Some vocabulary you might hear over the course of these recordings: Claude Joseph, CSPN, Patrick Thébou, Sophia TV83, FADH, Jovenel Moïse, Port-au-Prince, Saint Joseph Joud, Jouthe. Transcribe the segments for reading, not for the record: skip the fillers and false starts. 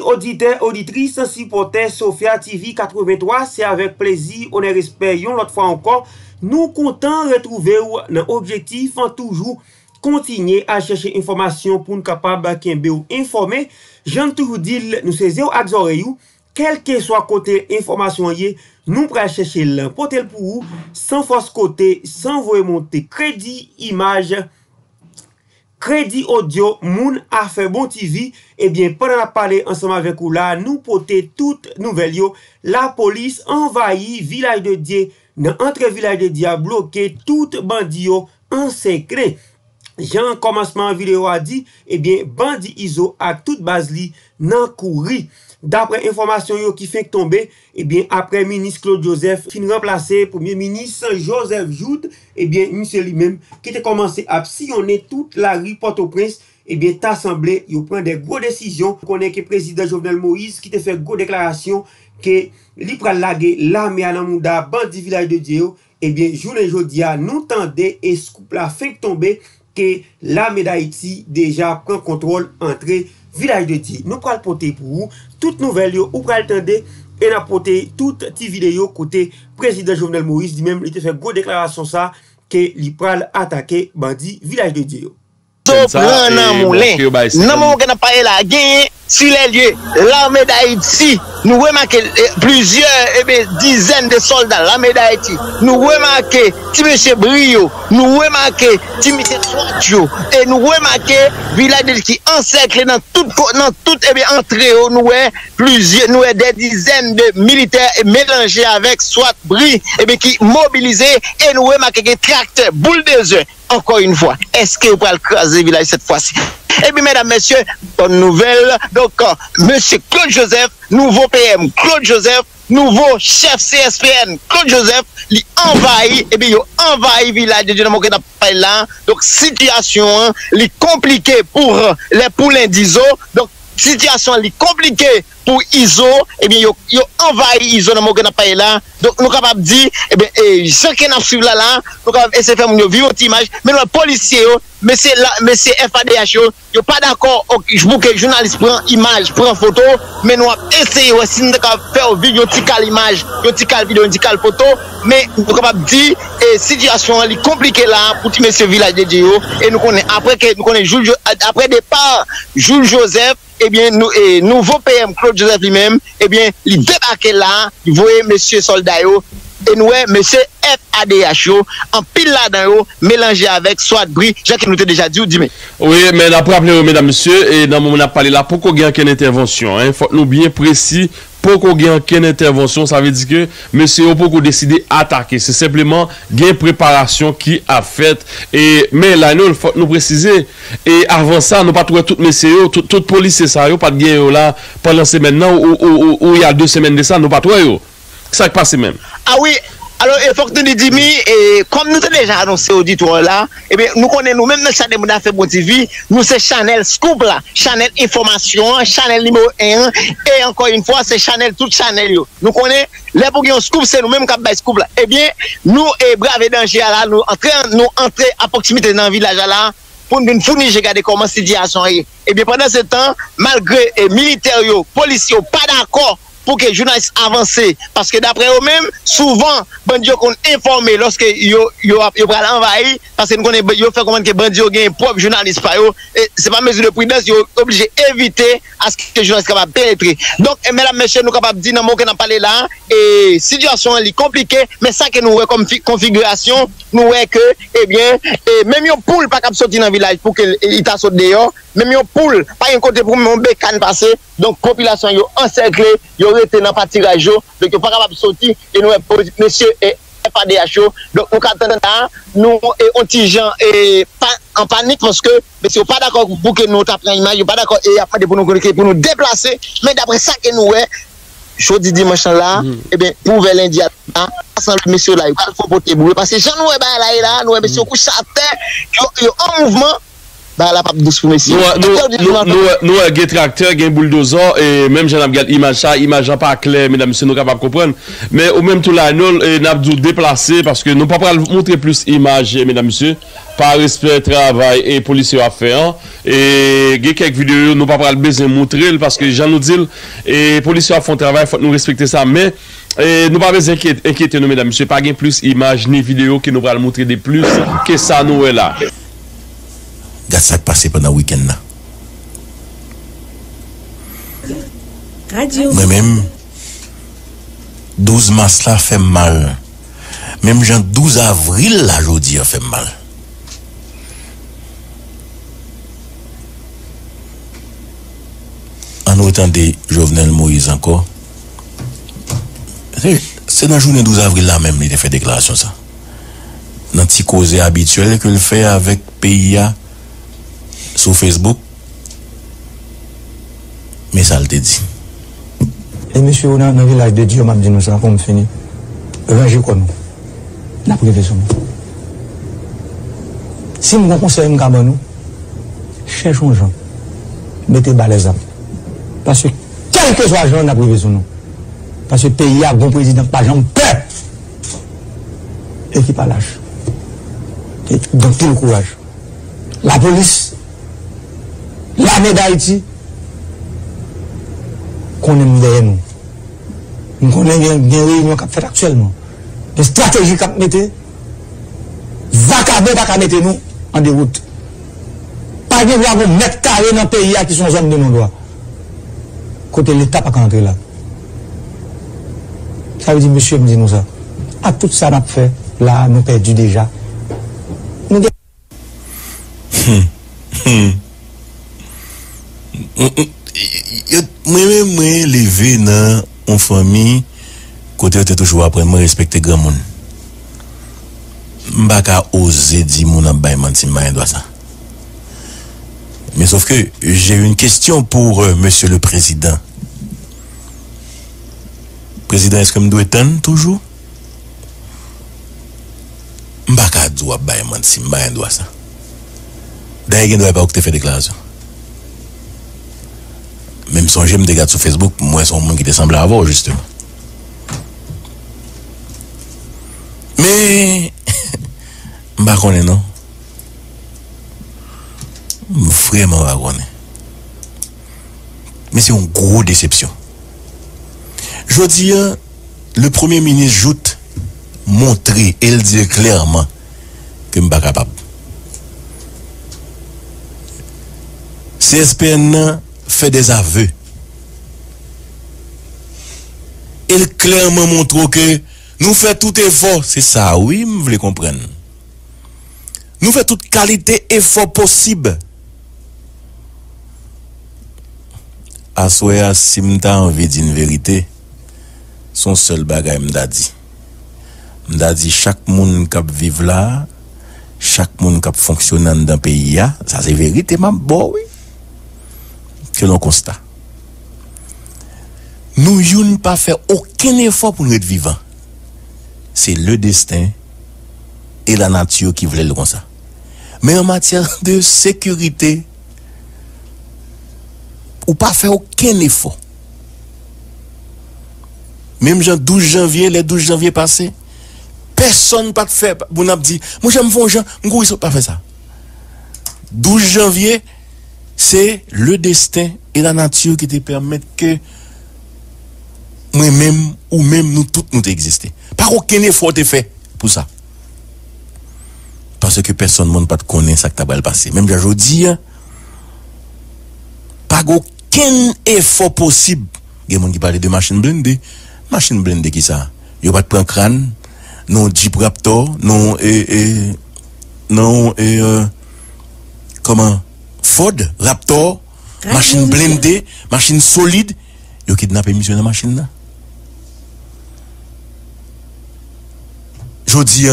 Amis auditeurs, auditrices, supporters Sophia TV83, c'est avec plaisir, honneur et respect, l'autre fois encore, nous comptons retrouver un objectif en toujours continuer à chercher information pour nous capables d'informer. Informer. J'aime toujours dire, nous saisons à l'oreille, quel que soit côté information, nous pourrons chercher l'importel pour vous, sans force côté, sans vous monter crédit, image, crédit audio, moun a fait bon TV, eh bien, pendant la parler ensemble avec vous là, nous porter toute nouvelle yo. La police envahit village de Dieu, dans entre village de Dieu, bloqué tout bandit yo en secret. Jean commencement vidéo a dit, eh bien, bandit iso a toute base li nan kouri. D'après information yo qui fait tomber, eh bien, après ministre Claude Joseph, qui remplaçait premier ministre Saint Joseph Joud, eh bien, monsieur lui-même, qui a commencé à sillonner toute la rue Port-au-Prince, eh bien, t'as semblé, il prend des gros décisions. On connaît que le président Jovenel Moïse, qui a fait gros déclaration, que l'Ipra Lagué, l'armée à l'amouda, bandit village de Dieu, eh bien, jour et jodia, nous tendez, et ce couple-là fait tomber, que l'armée d'Haïti déjà prend contrôle, entrée, village de Dieu. Nous prenons porter pour vous toute nouvelle yo ou pral tende et n'a porté toute petite vidéo côté président Jovenel Moïse dit même il te fait gros déclaration ça que il pral attaquer bandit village de Dieu. Non mon gars n'a pas élagué sur les lieux l'armée d'Haïti nous remarquer plusieurs dizaines de soldats l'armée d'Haïti nous remarquer ti monsieur Brio nous remarquer ti monsieur Soatio et nous remarquer village qui encercle dans toute entrée nous plusieurs nous des dizaines de militaires mélangés avec soit Bri qui mobilisés et nous remarquer que tracteur bulldozer encore une fois est-ce que vous pouvez craser village cette fois-ci? Eh bien, mesdames, messieurs, bonne nouvelle. Donc, monsieur Claude Joseph, nouveau PM, Claude Joseph, nouveau chef CSPN, Claude Joseph, il envahit, eh bien, il envahit village de Dynamo qui n'a pas là. Donc, situation, il est compliquée pour les poulains d'ISO. Donc, situation, il est compliquée pour ISO. Eh bien, il envahit ISO dans qui n'a pas là. Donc, nous sommes capables de dire, eh bien, ceux qui nous suivent là, nous sommes capables d'essayer de faire une vive image. Mais les policiers, mais c'est là, mais c'est FADH, yo n'est pas d'accord, je veux que journaliste prend image, prend photo, mais nous avons essayé aussi de faire vidéo, tical image, tical vidéo, tical photo, mais nous sommes capables de dire, et situation est compliquée là, pour monsieur village de Dieu, et nous connaissons, après que nous connaissons, après départ, Jules Joseph, eh bien, nous, et nouveau PM, Claude Joseph lui-même, eh bien, il débarquait là, il voyait monsieur soldat, yo, et nous, monsieur FADH, en pile là-dedans, mélangé avec soit bris, Jacques nous t'a déjà dit, ou dis mais. Oui, mais d'après rappelez-vous, mesdames, messieurs, et dans mon on a parlé là, pourquoi il y a une intervention, il faut nous bien précis. Pourquoi il y a aucune intervention, ça veut dire que monsieur Opoko décidé d'attaquer. C'est simplement une préparation qui a fait. Et, mais là, nous faut nous préciser. Et avant ça, nous pas trouvé tout monsieur, toute police, ça, pas de gain là pendant ces maintenant ou il y a 2 semaines de ça, nous pas trouvé. Ça qui passe même. Ah oui. Alors, il faut que nous disions, et comme nous avons déjà annoncé auditoire là, eh bien, nous connaissons nous-mêmes dans Chanel Mouna Fait Bon TV, nous c'est Chanel Scoop là, Chanel Information, Chanel numéro 1, et encore une fois, c'est Chanel, tout Chanel. Nous connaissons, les pour qu'on scoop, c'est nous-mêmes qui avons scoop là. Eh bien, nous, braves et danger là, nous entrons à proximité dans le village là, pour nous fournir, regarder comment c'est dit à son rire. Eh bien, pendant ce temps, malgré les militaires, les policiers, pas d'accord, pour que les journalistes avancent. Parce que d'après eux-mêmes, souvent, bandits sont informés lorsque ils sont envahis. Parce que nous connaissons que les bandits ont un propre journaliste. Ce n'est pas mesure de prudence, ils sont obligés d'éviter à ce que les journalistes soient capables de pénétrer. Donc, mesdames, messieurs, nous sommes capables de dire que nous parlons là. Et la situation est compliquée, mais ça que nous avons comme configuration, nous avons que, eh bien, même une poule pas capable de sortir dans le village pour qu'il sorte dehors. Même une poule, pas un côté pour mon bécane passer. Donc, la population est encerclée, était dans parti radio donc pas capable de sortir et nous monsieur et FADH donc on attend là nous on gens et en panique parce que monsieur pas d'accord pour que nous tape image pas d'accord et après pour nous déplacer mais d'après ça que nous jeudi dimanche là et bien pour vers lundi là monsieur là il faut porter parce que gens nous là nous monsieur couche à terre en mouvement bah la pape douce pour messieurs. Nous un tracteur, un bulldozer et même j'en regarde image pas clair mesdames messieurs nous capable comprendre mais au même tout là nous n'a déplacer parce que nous pas pas montrer plus image mesdames messieurs par respect travail et policier à faire et quelques vidéos nous pas pas besoin montrer parce que j'en nous dit et policier à font travail faut nous respecter ça mais nous pas besoin inquiéter nous mesdames messieurs pas gain plus image ni vidéo que nous pas montrer de plus que ça nous est là. Regarde ça qui passe pendant le week-end là. Moi-même, 12 mars là fait mal. Même genre 12 avril là, aujourd'hui fait mal. En autant de Jovenel Moïse encore. C'est dans la journée 12 avril là même, il a fait déclaration ça. Dans le petit causé habituel que le fait avec PIA. Sur Facebook, mais ça le dit. Et monsieur, dans le village de Dieu, m'a dit nous ça, comme fini. Rangez comme nous. La privé sur nous. Si nous conseillons nous, cherchons gens. Mettez bas les armes. Parce que, quel que soit gens, la privé sur nous. Parce que le pays a un bon président, pas gens, peur. Et qui pas lâche. Donc, tout le courage. La police. L'armée d'Haïti, qu'on aime derrière nous. Nous connaissons bien les réunions qu'on fait actuellement. Les stratégies qu'on mette, vacabé qu'on mette nous en déroute. Pas de vouloir mettre carré dans le pays qui sont hommes de nos droits. Côté l'État, pas qu'on entre là. Ça veut dire, monsieur, me dit nous ça. À tout ça, nous fait, là, nous perdu déjà. Nous... Moi-même, je suis levé dans une famille côté où je suis toujours après, je respecte grand monde. Je n'ai pas osé dire que je ne suis pas ça. Mais sauf que j'ai une question pour monsieur le président. Président, est-ce que je dois éteindre toujours? Je ne suis pas osé dire que je ne suis ça. D'ailleurs, je ne dois pas faire déclaration. Même si je me regarde sur Facebook, moi, c'est un monde qui te semble avoir, justement. Mais, je ne connais pas. Vraiment, je ne connais pas. Mais c'est une grosse déception. Je dis, le Premier ministre Jout montrer et le dire clairement que je ne suis pas capable. CSPN fait des aveux. Il clairement montre que nous faisons tout effort. C'est ça, oui, vous voulez comprendre. Nous faisons toute qualité effort possible. Assoya, si m'ta envie de dire une vérité, son seul bagage m'da dit. M'da dit, chaque monde qui vit là, chaque monde qui fonctionne dans le pays, ça c'est vérité, ma bon, oui. Que l'on constate. Nous n'avons pas fait aucun effort pour nous être vivants. C'est le destin et la nature qui voulaient le comme ça. Mais en matière de sécurité, ou pas fait aucun effort. Même le 12 janvier, les 12 janvier passés, personne n'a pas fait. Bon, on a dit, moi j'aime vos gens, je ne pas fait ça. 12 janvier, c'est le destin et la nature qui te permettent que moi-même ou même nous tous nous exister. Par aucun effort te fait pour ça. Parce que personne ne connaît ça que tu as passé. Même je dis, par aucun effort possible. Il y a des gens qui parlent de machine blindée. Machine blindée qui ça? Ils ne prennent pas de crâne, non Jeep Raptor, non, comment? Ford, Raptor, machine blindée, machine solide, yo kidnappé monsieur dans machine là. Jodi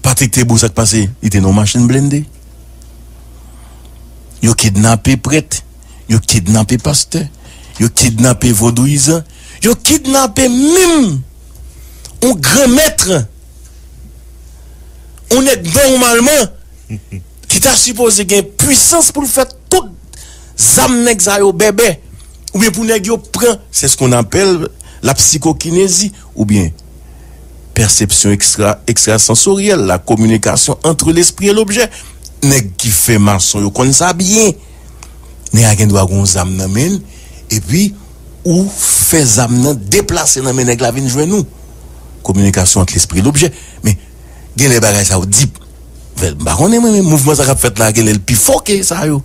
Patrick Thébou ça qui passé, il était dans machine blindée. Yo kidnappé prêtre, yo kidnappé pasteur, yo kidnappé vaudouisant, yo kidnappé même un grand maître. On est normalement l'État supposé qu'il y ait puissance pour faire tout zamnexa au bébé. Ou bien pour nèg yo prend, c'est ce qu'on appelle la psychokinésie ou bien perception extrasensorielle, la communication entre l'esprit et l'objet. Nèg qui fait maçon yo connait ça bien. Nèg a gen droit gon zam nan men et puis ou fait zam nan déplacer nan men nèg la vinn joindre nous. Communication entre l'esprit et l'objet, mais gen les bagages ça ou dit. Ben, bah, on est même mouvement ça qu'a fait là, gen le plus fort que ça yo.